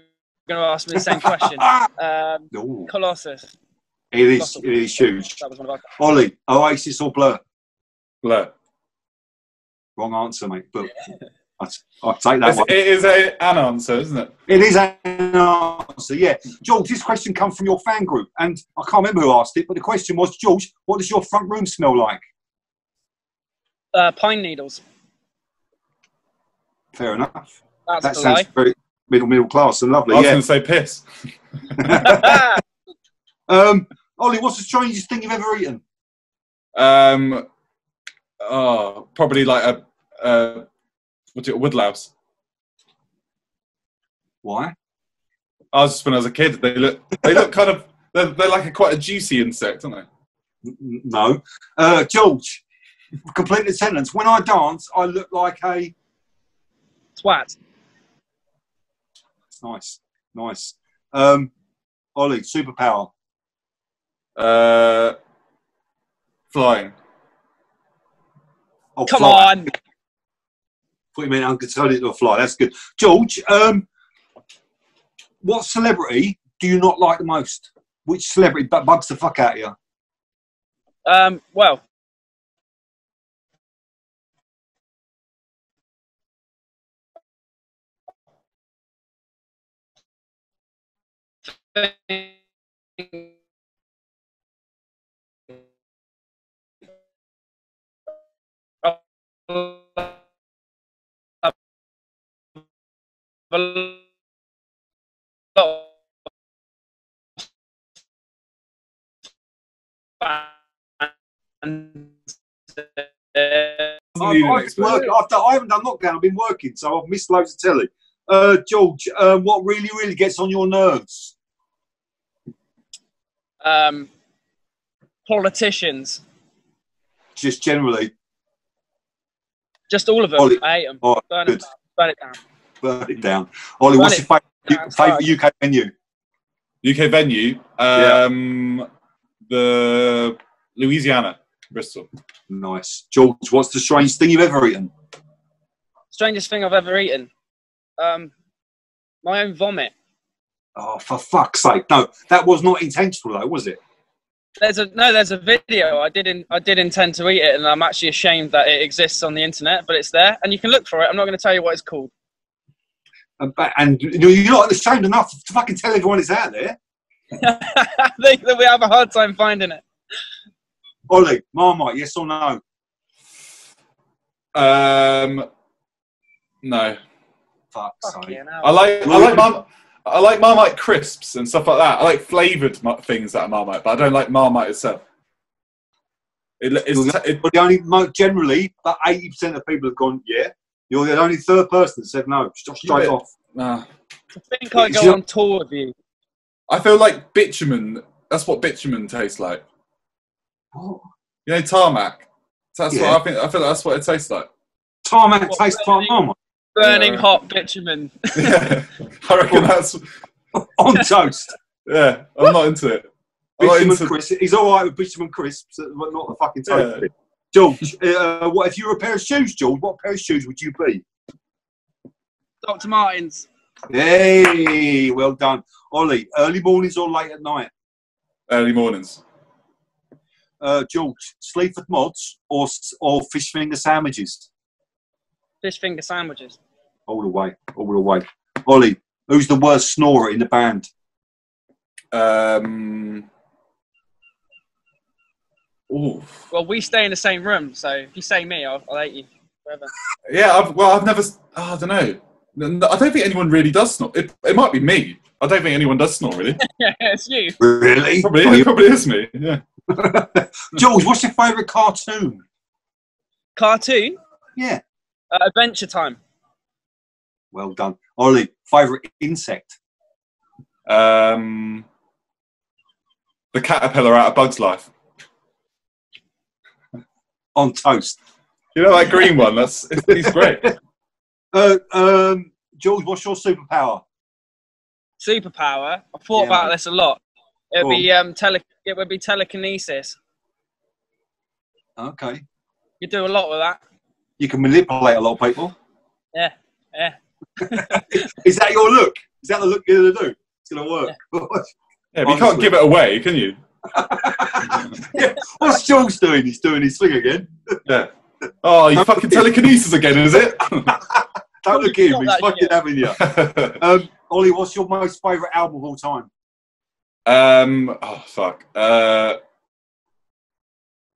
going to ask me the same question. um, Colossus. It is, Colossus. It is huge. That was one of our... Ollie, Oasis or Blur? Blur. Wrong answer, mate, but I'll, I'll take that it's, one. It is a, an answer, isn't it? It is an answer, yeah. George, this question comes from your fan group, and I can't remember who asked it, but the question was, George, what does your front room smell like? Uh, pine needles. Fair enough. That's that sounds lie. very middle, middle class and lovely, I was yeah. going to say piss. um, Ollie, what's the strangest thing you've ever eaten? Um... Oh, probably like a, a what's it, a woodlouse. Why? I was just when I was a kid. They look, they look kind of, they're, they're like a, quite a juicy insect, aren't they? No, uh, George. Complete the sentence. When I dance, I look like a twat. That's nice, nice. Um, Ollie, superpower. Uh, flying. Oh, Come fly. on! What do you mean? I'm controlling it to a fly. That's good, George. Um, what celebrity do you not like the most? Which celebrity bugs the fuck out of you? Um, well, I've been working. After, I haven't done lockdown, I've been working, so I've missed loads of telly. Uh, George, uh, what really, really gets on your nerves? Um, politicians. Just generally. Just all of them. Ollie, I hate them. Right, burn, it, burn it down. Burn it down. Ollie, burn what's your favourite, favourite U K venue? U K venue? Um, yeah. The Louisiana, Bristol. Nice. George, what's the strangest thing you've ever eaten? Strangest thing I've ever eaten? Um, my own vomit. Oh, for fuck's sake. No, that was not intentional, though, was it? There's a no. There's a video. I did. In, I did intend to eat it, and I'm actually ashamed that it exists on the internet, but it's there, and you can look for it. I'm not going to tell you what it's called. And, and you're not ashamed enough to fucking tell everyone it's out there. I think that we have a hard time finding it. Ollie, Marmite, yes or no? Um, no. Fuck. Sorry. I like. I like Marmite. I like Marmite crisps and stuff like that. I like flavoured things that are Marmite, but I don't like Marmite itself. It, it's, it, the only, generally, about eighty percent of people have gone, yeah. You're the only third person that said no, just straight off. Nah. I think I go on tour with you. I feel like bitumen, that's what bitumen tastes like. What? You know, tarmac. That's yeah. what I think. I feel like that's what it tastes like. Tarmac what, tastes like Marmite. Burning yeah. hot bitumen. Yeah, I reckon that's on toast. Yeah, I'm not into it. Bitumen into... crisps. He's all right with bitumen crisps, but not the fucking toast. Yeah. George, uh, what if you were a pair of shoes, George? What pair of shoes would you be? Doctor Martens. Hey, well done, Ollie. Early mornings or late at night? Early mornings. uh, George, Sleaford Mods or or fish finger sandwiches? Fish finger sandwiches. All the way, all the way. Ollie, who's the worst snorer in the band? Um. Oof. Well, we stay in the same room, so if you say me, I'll, I'll hate you forever. Yeah, I've, well, I've never. Oh, I don't know. I don't think anyone really does snort. It, it might be me. I don't think anyone does snort, really. Yeah, it's you. Really? Probably, it probably is me, yeah. George, what's your favourite cartoon? Cartoon? Yeah. Uh, Adventure Time. Well done. Ollie, favourite insect? Um, the caterpillar out of Bug's Life. On toast. You know that green one? That's he's great. Uh, um, George, what's your superpower? Superpower? I thought yeah, about man. this a lot. It'd be um, tele it would be telekinesis. Okay. You do a lot with that. You can manipulate a lot of people. Yeah, yeah. Is that your look? Is that the look you're gonna do? It's gonna work. Yeah, yeah, but you can't give it away, can you? Yeah. What's George doing? He's doing his thing again. Yeah. Oh, you fucking telekinesis again, is it? Don't look at him, he's fucking having you. um, Ollie, what's your most favourite album of all time? Um, oh, fuck. Uh,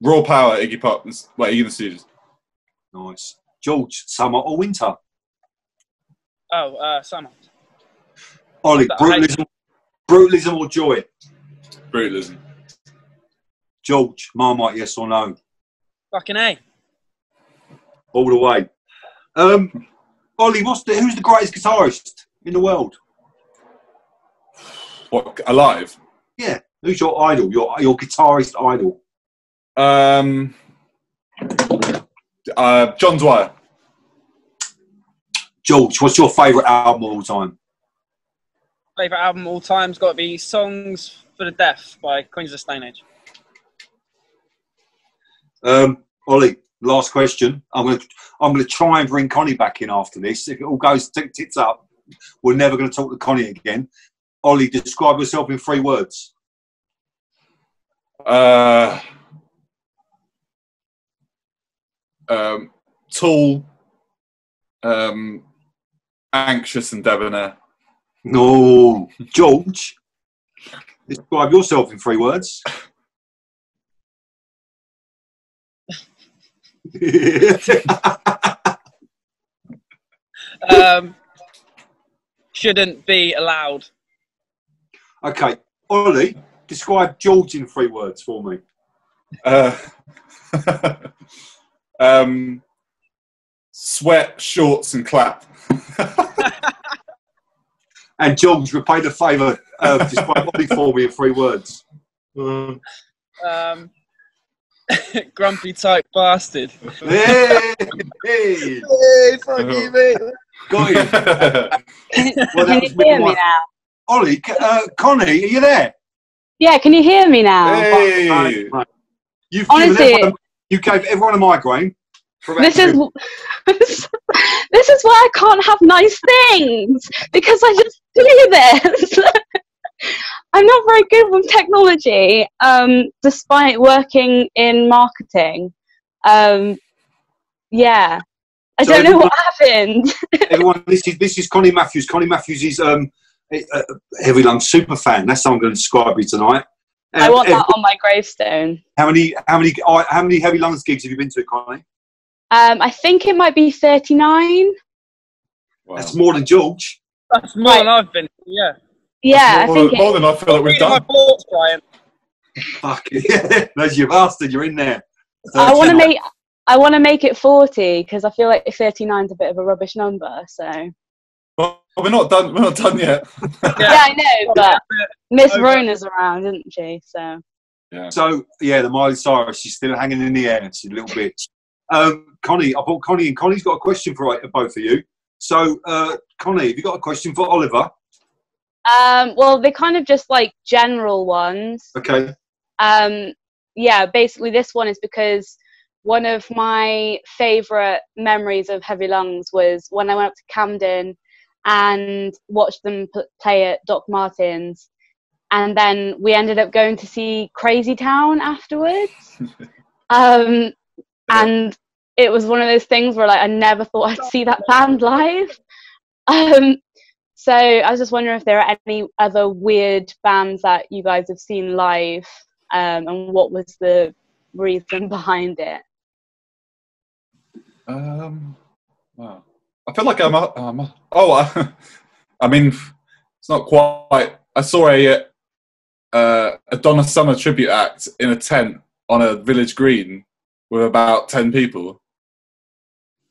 Raw Power, Iggy Pop. Wait, Iggy the Stooges. Nice. George, summer or winter? Oh, uh, summer. Ollie, brutalism, brutalism or joy? Brutalism. George, Marmite, yes or no? Fucking A. All the way. Um, Ollie, what's the, who's the greatest guitarist in the world? What, alive? Yeah. Who's your idol? Your your guitarist idol? Um, uh, John Dwyer. George, what's your favourite album of all time? Favourite album of all time has got to be Songs for the Deaf by Queens of the Stone Age. Um, Ollie, last question. I'm going to, I'm going to try and bring Connie back in after this. If it all goes tits up, we're never going to talk to Connie again. Ollie, describe yourself in three words. Uh, um, tall, um, anxious and debonair. No. George, describe yourself in three words. um, shouldn't be allowed. Okay, Ollie, describe George in three words for me. Uh, um, sweat, shorts, and clap. And George, repay the favour. Uh, describe Ollie for me in three words. Um. um Grumpy type bastard. Hey, hey, hey, fuck you, mate. Got you. Well, can you hear me one. now? Ollie, uh, Connie, are you there? Yeah, can you hear me now? Hey. Right, right. You've Honestly, given everyone, you gave everyone a migraine. This is this is why I can't have nice things, because I just do this. I'm not very good with technology, um, despite working in marketing. Um, yeah, I so don't know everyone, what happened. Everyone, this is this is Connie Matthews. Connie Matthews is um, a, a Heavy Lungs super fan. That's how I'm going to describe you tonight. Um, I want everyone, that on my gravestone. How many how many how many Heavy Lungs gigs have you been to, Connie? Um, I think it might be thirty-nine. Wow. That's more than George. That's more right. than I've been. Yeah. Yeah, more, I think more than I feel like we've done. Balls, Fuck it, as you bastard, you're in there. I want to make, I want to make it forty because I feel like thirty-nine is a bit of a rubbish number. So. Well, we're not done. We're not done yet. Yeah, yeah, I know, but Miss okay. Rona's around, isn't she? So. Yeah. So yeah, the Miley Cyrus, she's still hanging in the air. She's a little bitch. Um, Connie, I brought Connie, and Connie's got a question for both of you. So, uh, Connie, have you got a question for Oliver? Um, well, they're kind of just like general ones. Okay. Um, yeah, basically this one is because one of my favourite memories of Heavy Lungs was when I went up to Camden and watched them play at Doc Martens. And then we ended up going to see Crazy Town afterwards. um, and it was one of those things where, like, I never thought I'd see that band live. Um, so I was just wondering if there are any other weird bands that you guys have seen live, um, and what was the reason behind it? Um, wow. I feel like I'm... A, I'm a, oh, I, I mean, it's not quite... I saw a, uh, a Donna Summer tribute act in a tent on a village green with about ten people,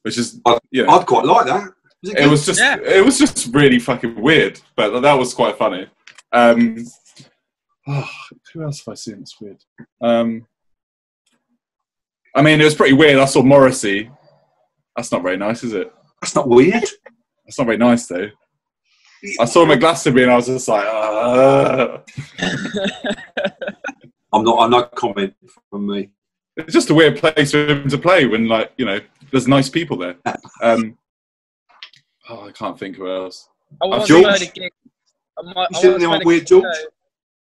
which is... I, you know, I'd quite like that. Was it, it was just yeah. it was just really fucking weird, but that was quite funny. Um, oh, who else have I seen that's weird? Um, I mean, it was pretty weird. I saw Morrissey. That's not very nice, is it? That's not weird. That's not very nice, though. I saw him at Glastonbury and I was just like, uh. I'm not, I'm not commenting from me. It's just a weird place for him to play when, like, you know, there's nice people there. Um, oh, I can't think who else. I once played a gig. I, I once played a weird show.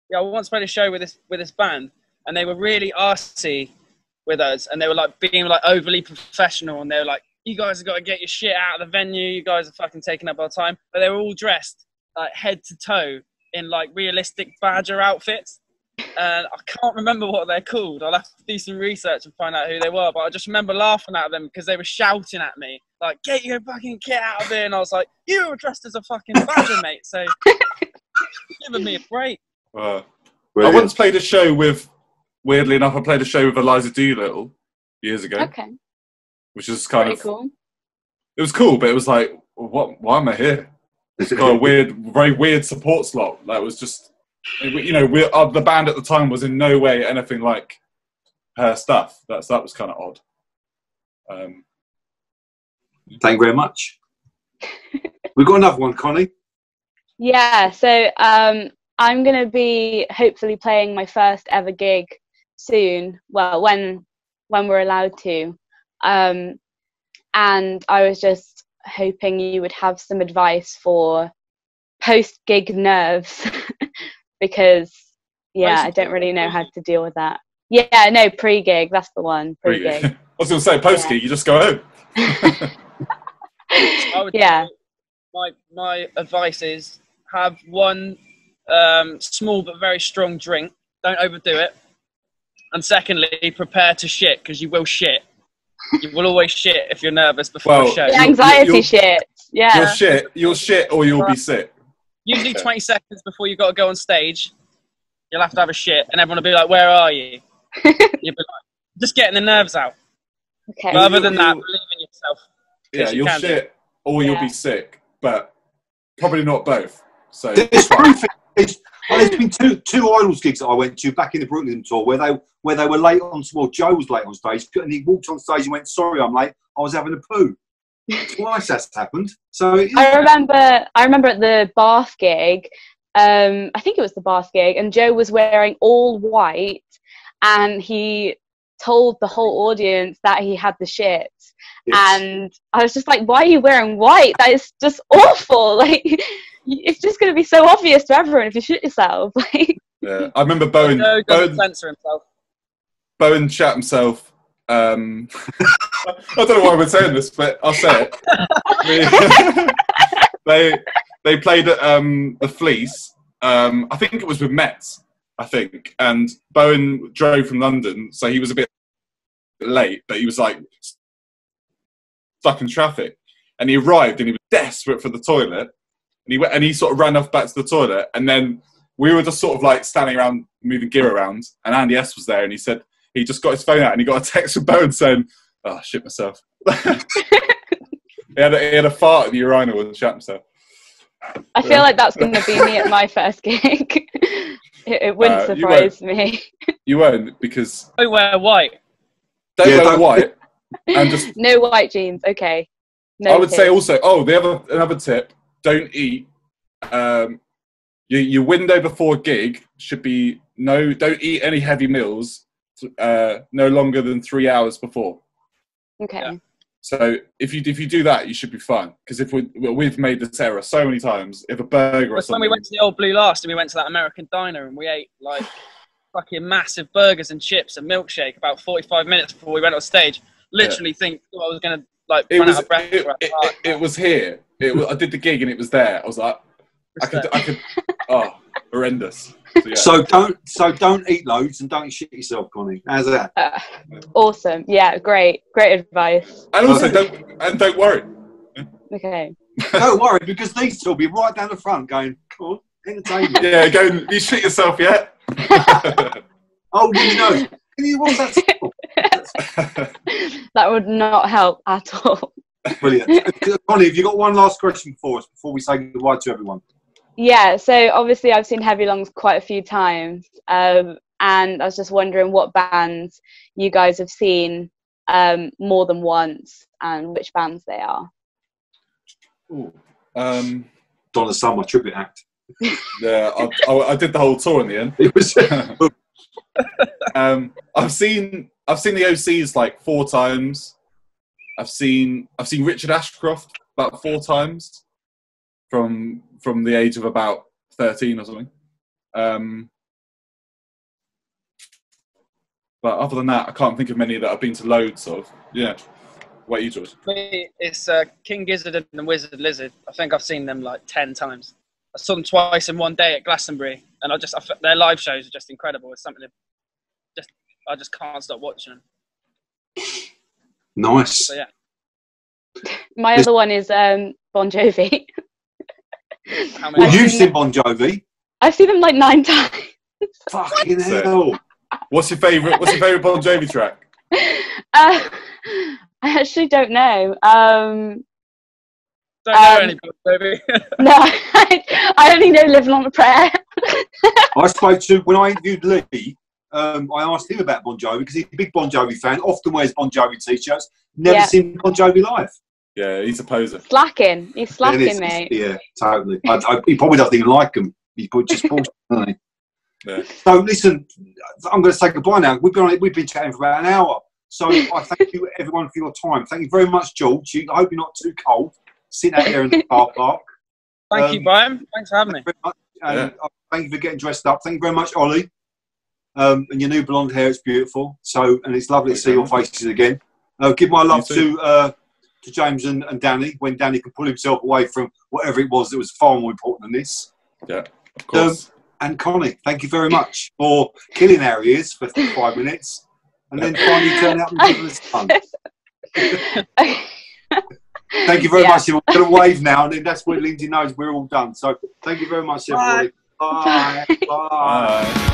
Yeah, I once played a show with this with this band, and they were really arsey with us, and they were like being like overly professional, and they were like, "You guys have got to get your shit out of the venue. You guys are fucking taking up our time." But they were all dressed like head to toe in like realistic Badger outfits. And I can't remember what they're called. I'll have to do some research and find out who they were. But I just remember laughing at them because they were shouting at me, like, "Get your fucking kit out of here." And I was like, "You were dressed as a fucking badger, mate. So giving me a break." Uh, I once played a show with, weirdly enough, I played a show with Eliza Doolittle years ago. Okay. Which is kind Pretty of cool. It was cool, but it was like, what? Why am I here? It's got a weird, very weird support slot. That was just, you know, we uh, the band at the time was in no way anything like her stuff. That's that was kind of odd. Um, Thank you very much. We've got another one, Connie. Yeah, so um, I'm going to be hopefully playing my first ever gig soon. Well, when when we're allowed to. Um, and I was just hoping you would have some advice for post-gig nerves because, yeah, I don't really know how to deal with that. Yeah, no, pre-gig, that's the one, pre-gig. Pre I was going to say, post-gig, yeah. You just go home. I would yeah. My, my advice is have one um, small but very strong drink. Don't overdo it. And secondly, prepare to shit because you will shit. You will always shit if you're nervous before well, a show. Anxiety you'll, you'll, shit. Yeah. You'll shit. You'll shit or you'll be sick. Usually twenty seconds before you've got to go on stage, you'll have to have a shit and everyone will be like, "Where are you?" You'll be like, just getting the nerves out. Okay. But other than that, believe in yourself. Yeah, you you'll shit or you'll yeah. be sick, but probably not both. So it's it's, well, there's been two two IDLES gigs that I went to back in the Brooklyn tour where they where they were late on. Well, Joe was late on stage, and he walked on stage and went, "Sorry, I'm late. I was having a poo." Twice that's happened. So it, I remember I remember at the Bath gig, um, I think it was the Bath gig, and Joe was wearing all white, and he told the whole audience that he had the shit. Yes. And I was just like, "Why are you wearing white? That is just awful!" Like. It's just going to be so obvious to everyone if you shit yourself. Yeah, I remember Bowen. No, Bowen censor himself. Bowen shat himself. Um, I don't know why I'm saying this, but I'll say it. they they played at um, the Fleece. Um, I think it was with Mets. I think, and Bowen drove from London, so he was a bit late, but he was like stuck in traffic, and he arrived and he was desperate for the toilet. And he went, and he sort of ran off back to the toilet, and then we were just sort of like standing around, moving gear around, and Andy S was there, and he said he just got his phone out, and he got a text from Bowen saying, "Oh, shit myself." he, had a, he had a fart in the urinal and shat himself. I feel like that's going to be me at my first gig. it, it wouldn't uh, surprise you me. You won't, because don't wear white. Don't yeah, wear don't... white. And just no white jeans. Okay. No I would kids. say also. Oh, the other another tip. Don't eat. Um, your, your window before gig should be no. Don't eat any heavy meals. Uh, no longer than three hours before. Okay. Yeah. So if you if you do that, you should be fine. Because if we we've made this error so many times, if a burger or something. When we went to the Old Blue last, and we went to that American diner, and we ate like fucking massive burgers and chips and milkshake about forty-five minutes before we went on stage. Literally, yeah. think oh, I was gonna like it run was, out of breath. It, it, it, it was here. It was, I did the gig and it was there. I was like, Respect. I could, I could. Oh, horrendous. So, yeah. so don't so don't eat loads and don't shit yourself, Connie. How's that? Uh, awesome. Yeah, great, great advice. And also don't and don't worry. Okay. Don't worry, because these two will be right down the front going, come on, entertain me. Yeah, going, you shit yourself yet? Oh, you know. What's that? That would not help at all. Brilliant. Connie, have you got one last question for us before we say goodbye to everyone? Yeah, so obviously I've seen Heavy Lungs quite a few times, um, and I was just wondering what bands you guys have seen um, more than once and which bands they are. Ooh, um, Donna Summer tribute act. Yeah, I, I, I did the whole tour in the end. It was. um, I've seen I've seen the O Cs like four times. I've seen I've seen Richard Ashcroft about four times. From from the age of about thirteen or something, um, but other than that, I can't think of many that I've been to loads of. Yeah, what are you, George? It's uh, King Gizzard and the Wizard Lizard. I think I've seen them like ten times. I saw them twice in one day at Glastonbury, and I just I, their live shows are just incredible. It's something that just I just can't stop watching them. Nice. So, yeah. My other one is um, Bon Jovi. Well, you've seen Bon Jovi. I've seen them like nine times. Fucking hell! What's your favourite? What's your favourite Bon Jovi track? Uh, I actually don't know. Um, don't know um, any Bon Jovi. No, I, I only know "Living on a Prayer." I spoke to when I interviewed Lee. Um, I asked him about Bon Jovi because he's a big Bon Jovi fan. Often wears Bon Jovi t-shirts. Never yeah. seen Bon Jovi live. Yeah, he's a poser. Slacking. He's slacking, yeah, mate. Yeah, totally. I, I, he probably doesn't even like him. He just bullshit, doesn't he? Yeah. So, listen, I'm going to say goodbye now. We've been, we've been chatting for about an hour. So, I thank you, everyone, for your time. Thank you very much, George. You, I hope you're not too cold sitting out there in the car park. Thank um, you, Brian. Thanks for having thank me. Um, yeah. Thank you for getting dressed up. Thank you very much, Ollie. Um, and your new blonde hair is beautiful. So, and it's lovely to see your faces again. Uh, give my love to... Uh, to James and, and Danny, when Danny could pull himself away from whatever it was that was far more important than this. Yeah, of course. Um, and Connie, thank you very much for killing our ears for five minutes and yeah. then finally turning out and giving us fun. Thank you very yeah. much. We're going to wave now, and then that's where Lindsay knows we're all done. So thank you very much, everybody. Bye. Bye. Bye. Bye.